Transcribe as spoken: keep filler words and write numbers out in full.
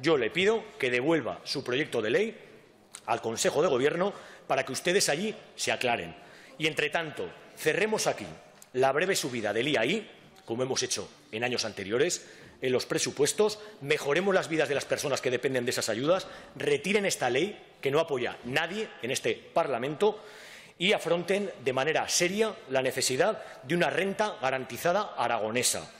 yo le pido que devuelva su proyecto de ley al Consejo de Gobierno para que ustedes allí se aclaren. Y, entre tanto, cerremos aquí la breve subida del I A I, como hemos hecho en años anteriores, en los presupuestos, mejoremos las vidas de las personas que dependen de esas ayudas, retiren esta ley que no apoya nadie en este Parlamento y afronten de manera seria la necesidad de una renta garantizada aragonesa.